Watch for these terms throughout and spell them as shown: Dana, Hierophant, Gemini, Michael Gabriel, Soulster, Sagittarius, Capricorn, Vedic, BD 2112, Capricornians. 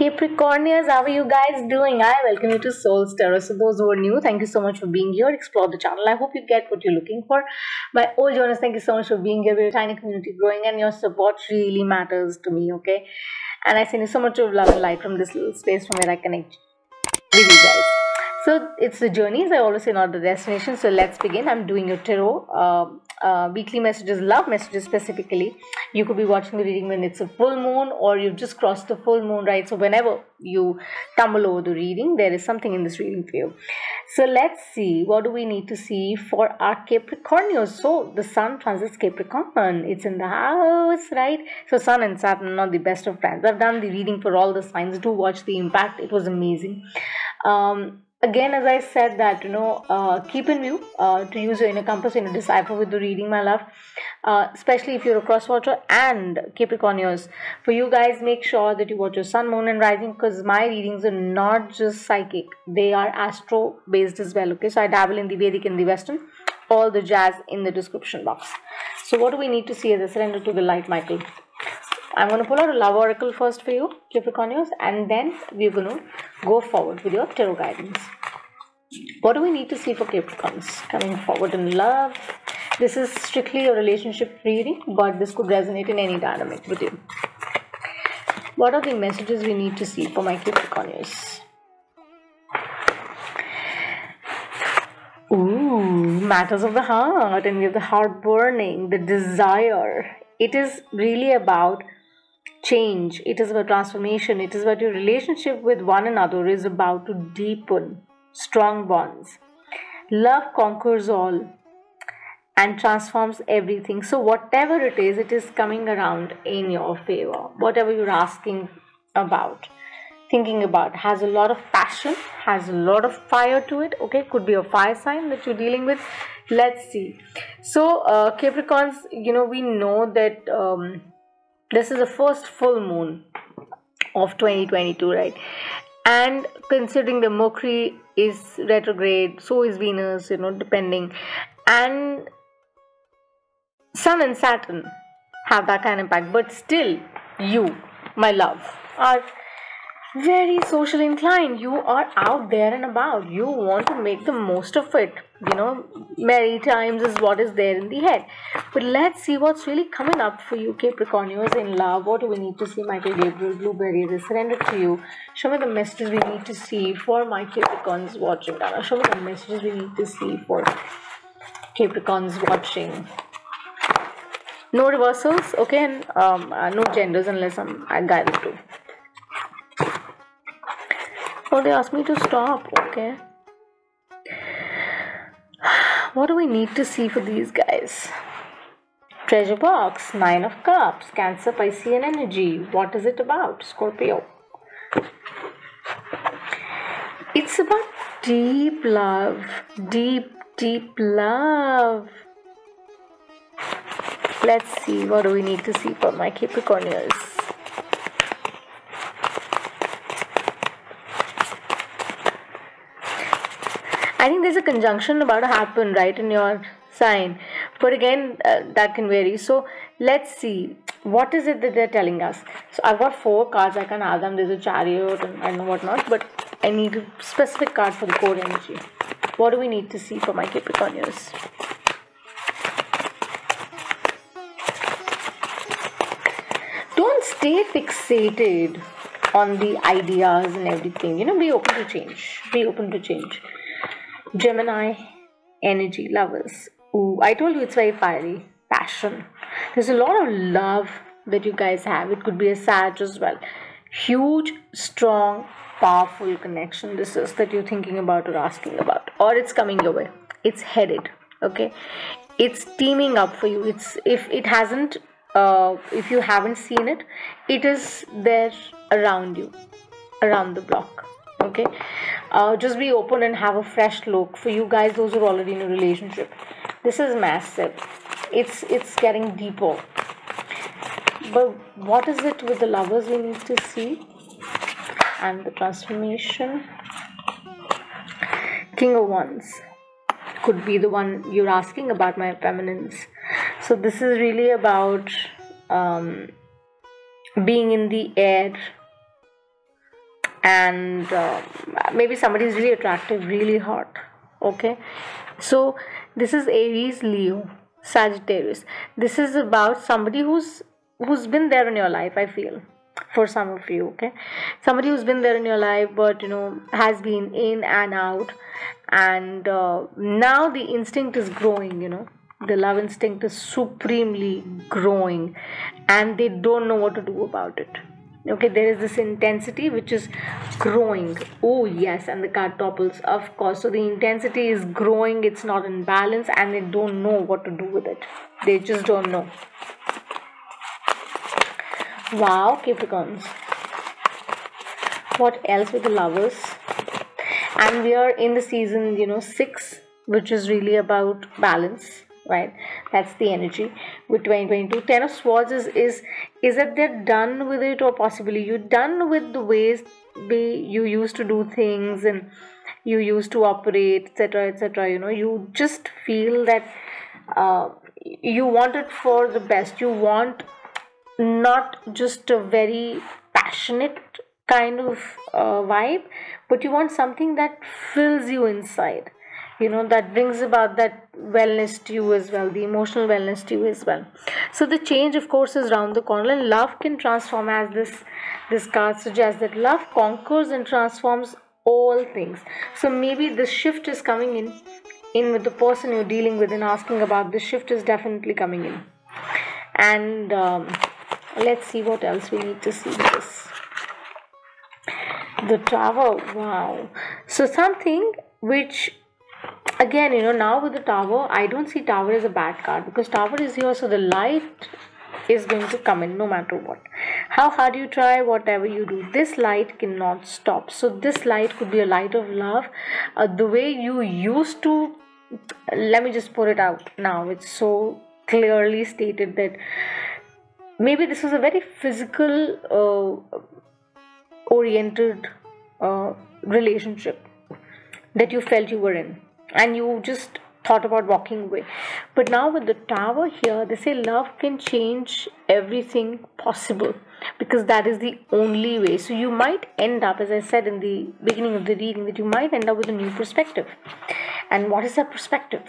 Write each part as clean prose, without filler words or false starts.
Capricornians, how are you guys doing? I welcome you to Soulster. So those who are new, thank you so much for being here. Explore the channel. I hope you get what you're looking for. My old journers, thank you so much for being here. We're a tiny community growing and your support really matters to me, okay? And I send you so much of love and light from this little space from where I connect with you guys. So it's the journeys, I always say, not the destination. So let's begin. I'm doing a tarot. Weekly messages, love messages specifically. You could be watching the reading when it's a full moon or you've just crossed the full moon, right? So whenever you tumble over the reading, there is something in this reading for you. So let's see, what do we need to see for our Capricornians? So the sun transits Capricorn, it's in the house, right? So sun and Saturn are not the best of friends. I've done the reading for all the signs. Do watch the impact, it was amazing. Again, as I said that, keep in view to use your inner compass, decipher with the reading, my love. Especially if you're a cross watcher and Capricornians. For you guys, make sure that you watch your sun, moon and rising, because my readings are not just psychic. They are astro based as well. Okay, so I dabble in the Vedic and the Western. All the jazz in the description box. So what do we need to see as a surrender to the light, Michael? I'm going to pull out a love oracle first for you, Capricornians, and then we're going to go forward with your tarot guidance. What do we need to see for Capricorns coming forward in love? This is strictly a relationship reading, but this could resonate in any dynamic with you. What are the messages we need to see for my Capricornians? Ooh, matters of the heart, and we have the heart burning, the desire. It is really about change, it is about transformation, it is about your relationship with one another is about to deepen strong bonds. Love conquers all and transforms everything. So whatever it is coming around in your favor. Whatever you're asking about, thinking about, has a lot of passion, has a lot of fire to it. Okay, could be a fire sign that you're dealing with. Let's see. So Capricorns, we know that this is the first full moon of 2022, right? And considering the Mercury is retrograde, so is Venus, depending. And Sun and Saturn have that kind of impact. But still, you, my love, are very social inclined. You are out there and about. You want to make the most of it. Many times is what is there in the head. But let's see what's really coming up for you, Capricornians, in love. What do we need to see, Michael Gabriel, Blueberry? They surrender to you. Show me the messages we need to see for my Capricorns watching. Dana, show me the messages we need to see for Capricorns watching. No reversals, okay, and no genders unless I guided to. Oh, they asked me to stop, okay. What do we need to see for these guys? Treasure box, 9 of cups, Cancer, Piscean energy. What is it about? Scorpio. It's about deep love. Deep, deep love. Let's see. What do we need to see for my Capricornians? I think there's a conjunction about to happen, right, in your sign. But again, that can vary. So let's see. What is it that they're telling us? So I've got 4 cards. I can have them. There's a chariot and I know what not. But I need a specific card for the core energy. What do we need to see for my Capricornians? Don't stay fixated on the ideas and everything. Be open to change. Be open to change. Gemini energy, lovers. Ooh, I told you it's very fiery. Passion. There's a lot of love that you guys have. It could be a Sag as well. Huge, strong, powerful connection. This is that you're thinking about or asking about. Or it's coming your way. It's headed. Okay. It's teaming up for you. It's if you haven't seen it, it is there around you, around the block. Okay, just be open and have a fresh look for you guys. Those who are already in a relationship, this is massive. It's getting deeper. But what is it with the lovers we need to see? And the transformation. King of Wands could be the one you're asking about, my feminines. So this is really about being in the air. and maybe somebody is really attractive, really hot. Okay, so this is Aries, Leo, Sagittarius. This is about somebody who's been there in your life, I feel, for some of you. Okay, somebody who's been there in your life, but you know, has been in and out, and now the instinct is growing, you know, the love instinct is supremely growing, and they don't know what to do about it. Okay, there is this intensity which is growing. Oh yes, and the card topples, of course. So the intensity is growing, it's not in balance, and they don't know what to do with it. They just don't know. Wow, Capricorns. What else with the lovers? And we are in the season, you know, 6, which is really about balance, right? That's the energy with 2022. 10 of Swords is that they're done with it, or possibly you're done with the ways you used to do things and you used to operate, etc., etc. You know, you just feel that you want it for the best. You want not just a very passionate kind of vibe, but you want something that fills you inside, you know, that brings about that wellness to you as well, the emotional wellness to you as well. So the change, of course, is around the corner, and love can transform, as this card suggests, that love conquers and transforms all things. So maybe this shift is coming in with the person you're dealing with and asking about. This shift is definitely coming in. And let's see what else we need to see. This, the Tower. Wow. So something which, again, you know, now with the Tower, I don't see Tower as a bad card, because Tower is here, so the light is going to come in no matter what. How hard you try, whatever you do, this light cannot stop. So this light could be a light of love. The way you used to, let me just put it out now, it's so clearly stated that maybe this was a very physical oriented relationship that you felt you were in, and you just thought about walking away. But now with the Tower here, they say love can change everything possible, because that is the only way. So you might end up, as I said in the beginning of the reading, that you might end up with a new perspective. And what is that perspective?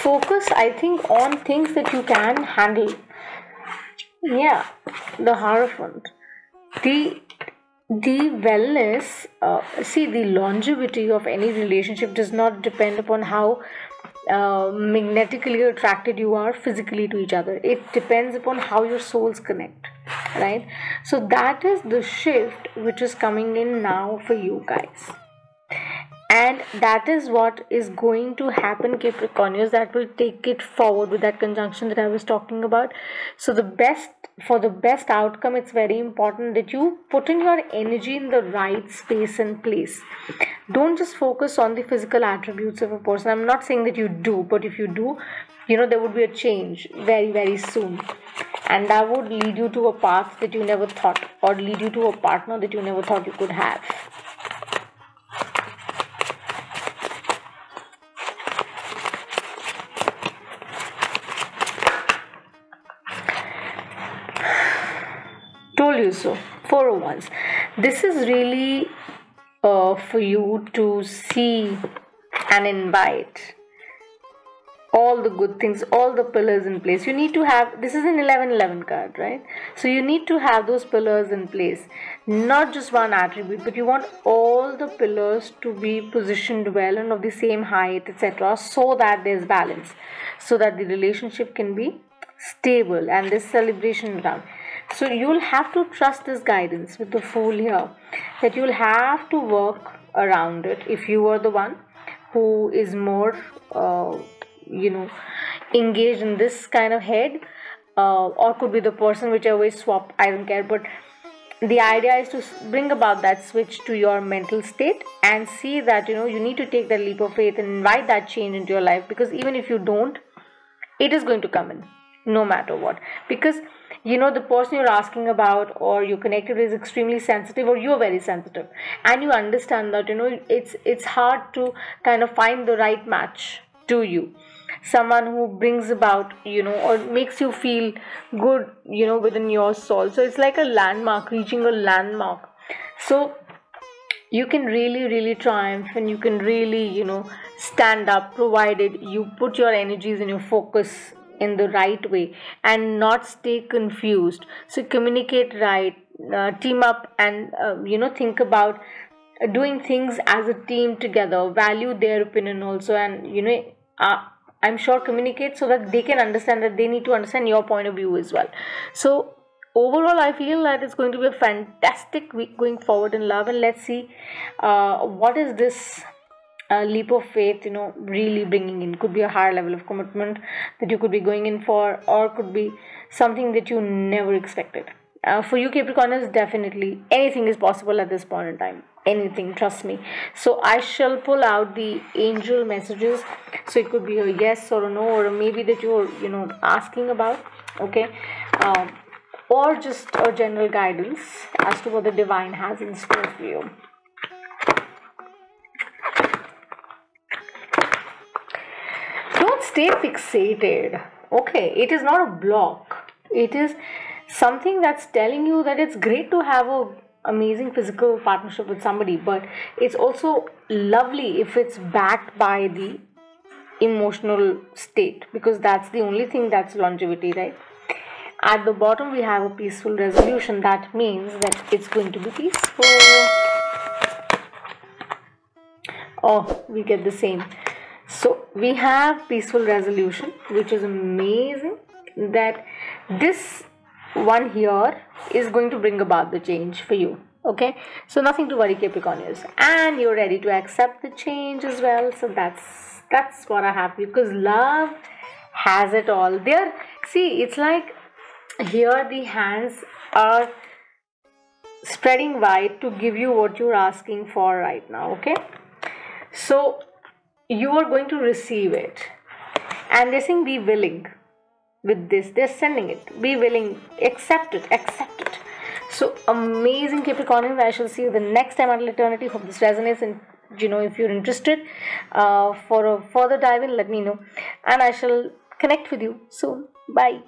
Focus, I think, on things that you can handle. Yeah, the Hierophant. The wellness, see, the longevity of any relationship does not depend upon how magnetically attracted you are physically to each other. It depends upon how your souls connect, right? So that is the shift which is coming in now for you guys. And that is what is going to happen, Capricornians, that will take it forward with that conjunction that I was talking about. So for the best outcome, it's very important that you put in your energy in the right space and place. Don't just focus on the physical attributes of a person. I'm not saying that you do, but if you do, you know, there would be a change very, very soon. And that would lead you to a path that you never thought, or lead you to a partner that you never thought you could have. So, 4 of Wands. This is really for you to see and invite all the good things, all the pillars in place. You need to have, this is an 11-11 card, right? So you need to have those pillars in place. Not just one attribute, but you want all the pillars to be positioned well and of the same height, etc., so that there's balance, so that the relationship can be stable and there's celebration around. So you'll have to trust this guidance with the Fool here, that you'll have to work around it. If you are the one who is more, you know, engaged in this kind of head, or could be the person, whichever way, swap, I don't care. But the idea is to bring about that switch to your mental state and see that, you know, you need to take that leap of faith and invite that change into your life, because even if you don't, it is going to come in. no matter what. Because, you know, the person you're asking about or you're connected with is extremely sensitive, or you're very sensitive. And you understand that, you know, it's hard to kind of find the right match to you. Someone who brings about, you know, or makes you feel good, you know, within your soul. So it's like a landmark, reaching a landmark. So you can really, really triumph, and you can really, you know, stand up, provided you put your energies and your focus in the right way and not stay confused. So communicate right, team up, and, you know, think about doing things as a team together. Value their opinion also, and, you know, I'm sure communicate so that they can understand that they need to understand your point of view as well. So overall, I feel that it's going to be a fantastic week going forward in love. And let's see what is this leap of faith, you know, really bringing in. Could be a higher level of commitment that you could be going in for, or could be something that you never expected. For you Capricornians, definitely anything is possible at this point in time. Anything, trust me. So I shall pull out the angel messages. So it could be a yes or a no, or a maybe that you're, you know, asking about. Okay. Or just a general guidance as to what the divine has in store for you. Don't stay fixated. Okay. It is not a block. It is something that's telling you that it's great to have a amazing physical partnership with somebody, but it's also lovely if it's backed by the emotional state, because that's the only thing that's longevity, right? At the bottom we have a peaceful resolution. That means that it's going to be peaceful. Oh, we get the same. So we have peaceful resolution, which is amazing, that this one here is going to bring about the change for you. Okay, so nothing to worry, Capricornians, and you're ready to accept the change as well. So that's what I have, because love has it all there. See, it's like here the hands are spreading wide to give you what you're asking for right now. Okay, so you are going to receive it, and they're saying be willing. With this, they're sending it. Be willing. Accept it. Accept it. So amazing, Capricornians. I shall see you the next time until eternity. Hope this resonates, and, you know, if you're interested for a further dive in, let me know. And I shall connect with you soon. Bye.